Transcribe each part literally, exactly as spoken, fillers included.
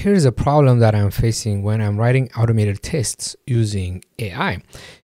here's a problem that I'm facing when I'm writing automated tests using A I.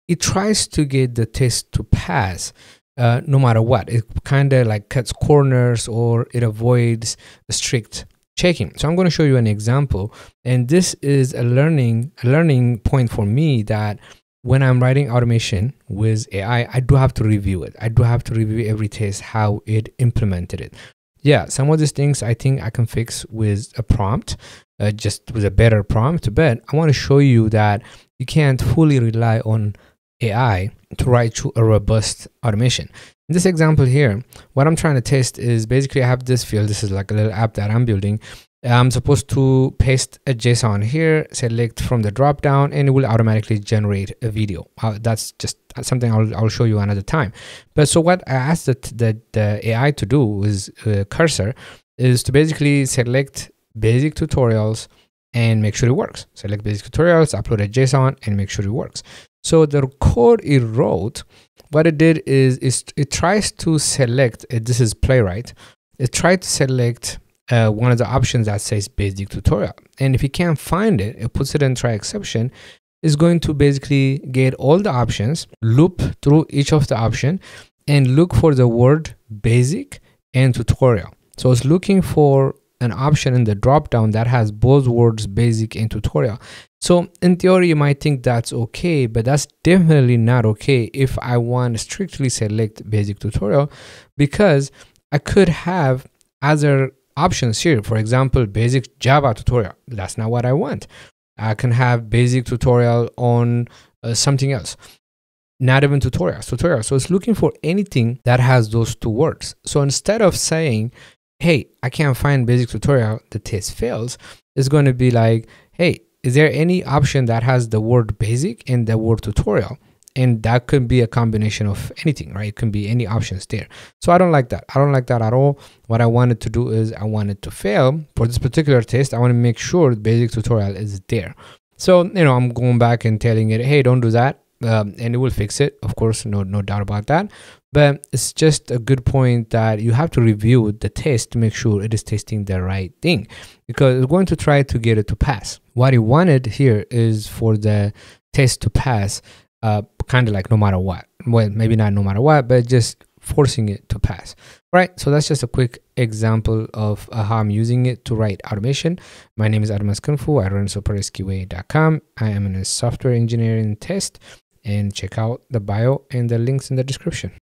It tries to get the test to pass uh, no matter what. It kind of like cuts corners, or it avoids the strict checking. So I'm going to show you an example, and this is a learning a learning point for me, that when I'm writing automation with A I, I do have to review it. I do have to review every test, how it implemented it. Yeah, some of these things I think I can fix with a prompt, uh, just with a better prompt, but I want to show you that you can't fully rely on A I to write you a robust automation. In this example here, what I'm trying to test is basically I have this field. This is like a little app that I'm building. I'm supposed to paste a JSON here, select from the drop down, and it will automatically generate a video. Uh, that's just something I'll, I'll show you another time. But so what I asked the, the, the A I to do with uh, Cursor is to basically select basic tutorials and make sure it works. Select basic tutorials, upload a JSON, and make sure it works. So the code it wrote, what it did is, is it tries to select, uh, this is Playwright, it tried to select Uh, one of the options that says basic tutorial, and if you can't find it, it puts it in try exception. It's going to basically get all the options, loop through each of the option, and look for the word basic and tutorial. So it's looking for an option in the drop down that has both words basic and tutorial. So in theory, you might think that's okay, but that's definitely not okay if I want to strictly select basic tutorial, because I could have other options here. For example, basic Java tutorial. That's not what I want. I can have basic tutorial on uh, something else. Not even tutorials, tutorial. So it's looking for anything that has those two words. So instead of saying, hey, I can't find basic tutorial, the test fails, it's going to be like, hey, is there any option that has the word basic and the word tutorial? And that could be a combination of anything, right? It can be any options there. So I don't like that. I don't like that at all. What I wanted to do is I wanted to fail for this particular test. I want to make sure the basic tutorial is there. So, you know, I'm going back and telling it, hey, don't do that. Um, and it will fix it. Of course, no, no doubt about that. But it's just a good point that you have to review the test to make sure it is testing the right thing, because it's going to try to get it to pass. What it wanted here is for the test to pass, Uh, kind of like no matter what. Well, maybe not no matter what, but just forcing it to pass. All right, so that's just a quick example of uh, how I'm using it to write automation. My name is Adam Askenfu. I run super S Q A dot com. I am in a software engineering test, and check out the bio and the links in the description.